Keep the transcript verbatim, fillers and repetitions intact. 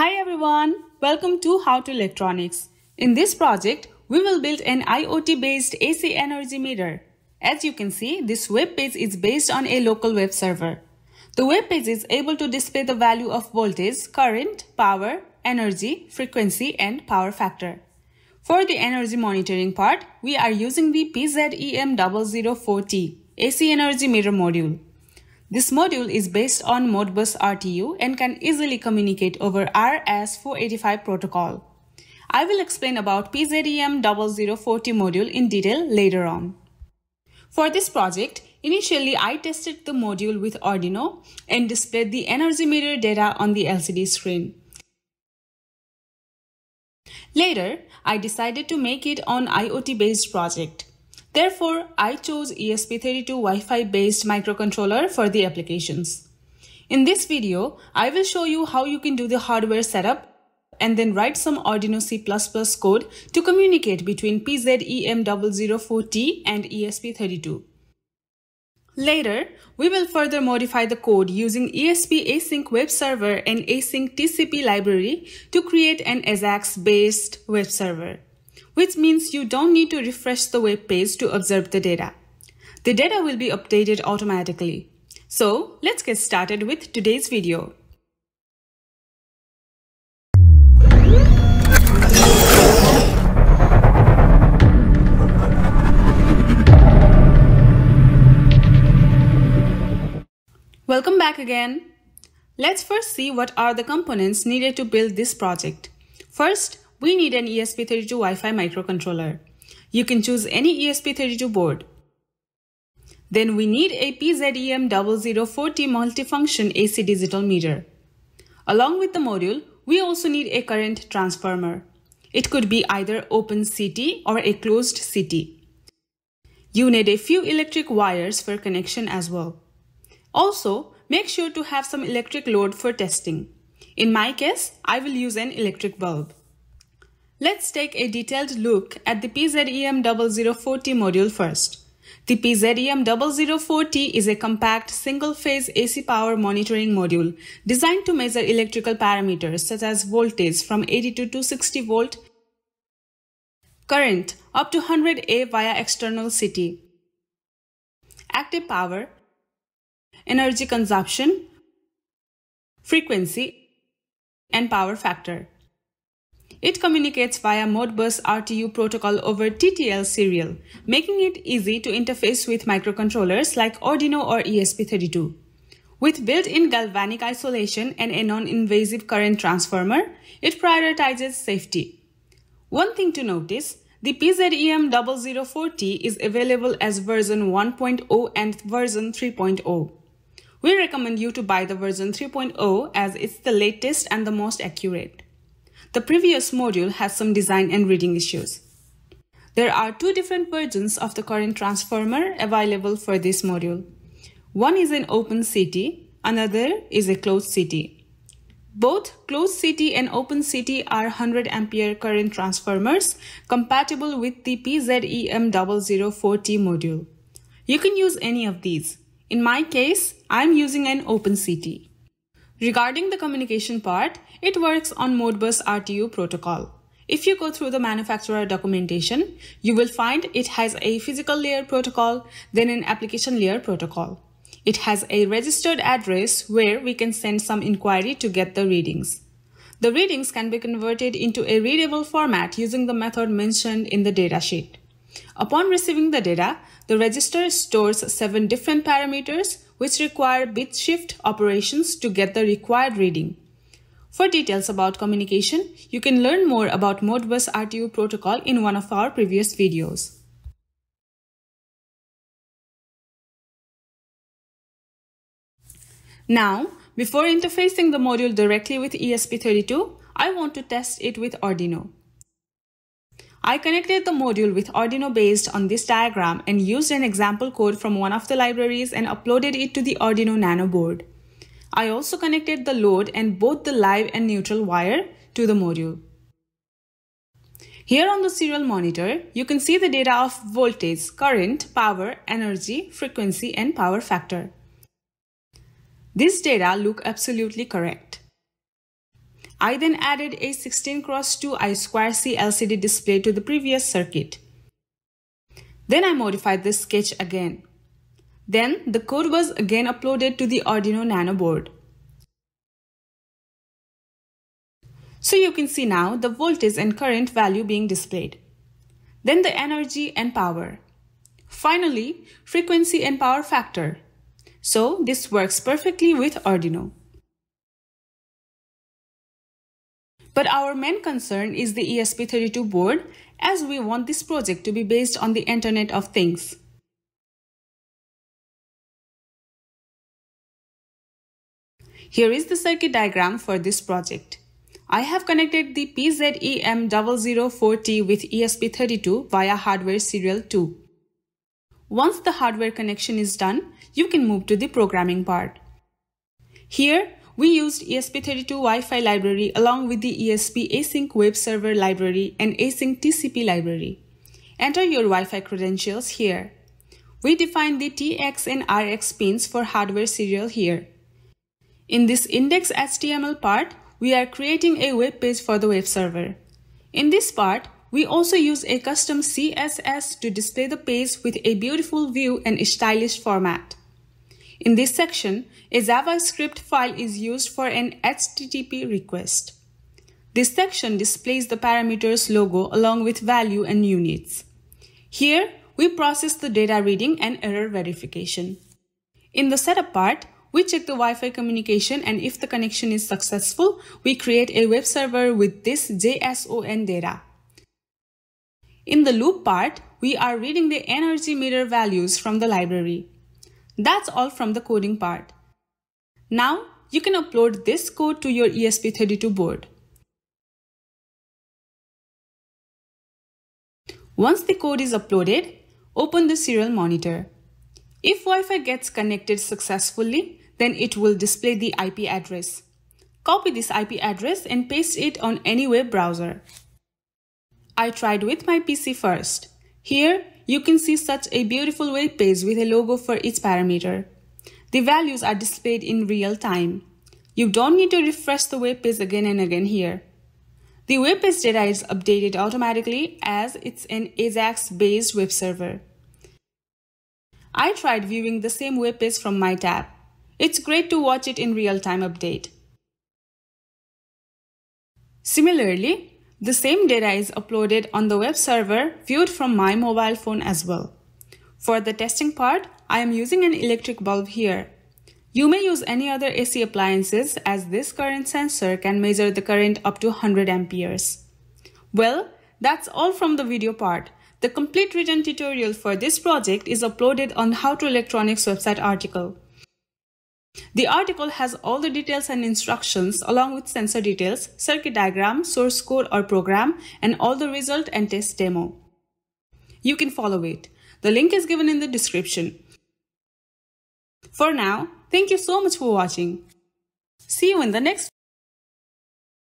Hi everyone, welcome to How To Electronics. In this project, we will build an IoT based A C energy meter. As you can see, this web page is based on a local web server. The web page is able to display the value of voltage, current, power, energy, frequency and power factor. For the energy monitoring part, we are using the P Z E M zero zero four T A C energy meter module. This module is based on Modbus R T U and can easily communicate over R S four eighty-five protocol. I will explain about P Z E M zero zero four T module in detail later on. For this project, initially I tested the module with Arduino and displayed the energy meter data on the L C D screen. Later, I decided to make it on IoT-based project. Therefore, I chose E S P thirty-two Wi-Fi based microcontroller for the applications. In this video, I will show you how you can do the hardware setup and then write some Arduino C plus plus code to communicate between P Z E M zero zero four T and E S P thirty-two. Later, we will further modify the code using ESPAsyncWebServer and AsyncTCP library to create an AJAX based web server, which means you don't need to refresh the web page to observe the data. The data will be updated automatically. So let's get started with today's video. Welcome back again. Let's first see what are the components needed to build this project. First, we need an E S P thirty-two Wi-Fi microcontroller. You can choose any E S P thirty-two board. Then we need a P Z E M zero zero four T multifunction A C digital meter. Along with the module, we also need a current transformer. It could be either open C T or a closed C T. You need a few electric wires for connection as well. Also, make sure to have some electric load for testing. In my case, I will use an electric bulb. Let's take a detailed look at the P Z E M zero zero four T module first. The P Z E M zero zero four T is a compact single-phase A C power monitoring module designed to measure electrical parameters such as voltage from eighty to two hundred sixty volt, current up to one hundred amps via external C T, active power, energy consumption, frequency, and power factor. It communicates via Modbus R T U protocol over T T L serial, making it easy to interface with microcontrollers like Arduino or E S P thirty-two. With built-in galvanic isolation and a non-invasive current transformer, it prioritizes safety. One thing to notice, the P Z E M zero zero four T is available as version one point zero and version three point zero. We recommend you to buy the version three point zero as it's the latest and the most accurate. The previous module has some design and reading issues. There are two different versions of the current transformer available for this module. One is an open C T, another is a closed C T. Both closed C T and open C T are one hundred ampere current transformers compatible with the P Z E M zero zero four T module. You can use any of these. In my case, I'm using an open C T. Regarding the communication part, it works on Modbus R T U protocol. If you go through the manufacturer documentation, you will find it has a physical layer protocol, then an application layer protocol. It has a registered address where we can send some inquiry to get the readings. The readings can be converted into a readable format using the method mentioned in the datasheet. Upon receiving the data, the register stores seven different parameters which require bit shift operations to get the required reading. For details about communication, you can learn more about Modbus R T U protocol in one of our previous videos. Now, before interfacing the module directly with E S P thirty-two, I want to test it with Arduino. I connected the module with Arduino based on this diagram and used an example code from one of the libraries and uploaded it to the Arduino Nano board. I also connected the load and both the live and neutral wire to the module. Here on the serial monitor, you can see the data of voltage, current, power, energy, frequency, and power factor. This data look absolutely correct. I then added a sixteen cross two I squared C L C D display to the previous circuit. Then I modified this sketch again. Then the code was again uploaded to the Arduino Nano board. So you can see now the voltage and current value being displayed. Then the energy and power. Finally, frequency and power factor. So this works perfectly with Arduino. But our main concern is the E S P thirty-two board, as we want this project to be based on the Internet of Things. Here is the circuit diagram for this project. I have connected the P Z E M zero zero four T with E S P thirty-two via hardware serial two. Once the hardware connection is done, you can move to the programming part. Here, we used E S P thirty-two Wi-Fi library along with the ESPAsyncWebServer library and AsyncTCP library. Enter your Wi-Fi credentials here. We define the T X and R X pins for hardware serial here. In this index H T M L part, we are creating a web page for the web server. In this part, we also use a custom C S S to display the page with a beautiful view and stylish format. In this section, a JavaScript file is used for an H T T P request. This section displays the parameters logo along with value and units. Here, we process the data reading and error verification. In the setup part, we check the Wi-Fi communication, and if the connection is successful, we create a web server with this JSON data. In the loop part, we are reading the energy meter values from the library. That's all from the coding part. Now, you can upload this code to your E S P thirty-two board. Once the code is uploaded, open the serial monitor. If Wi-Fi gets connected successfully, then it will display the I P address. Copy this I P address and paste it on any web browser. I tried with my P C first. Here, you can see such a beautiful web page with a logo for each parameter. The values are displayed in real time. You don't need to refresh the web page again and again here. The web page data is updated automatically as it's an AJAX-based web server. I tried viewing the same web page from my tab. It's great to watch it in real-time update. Similarly, the same data is uploaded on the web server viewed from my mobile phone as well. For the testing part, I am using an electric bulb here. You may use any other A C appliances, as this current sensor can measure the current up to one hundred amperes. Well, that's all from the video part. The complete written tutorial for this project is uploaded on How To Electronics website article. The article has all the details and instructions along with sensor details, circuit diagram, source code or program, and all the result and test demo. You can follow it. The link is given in the description. For now, thank you so much for watching. See you in the next video.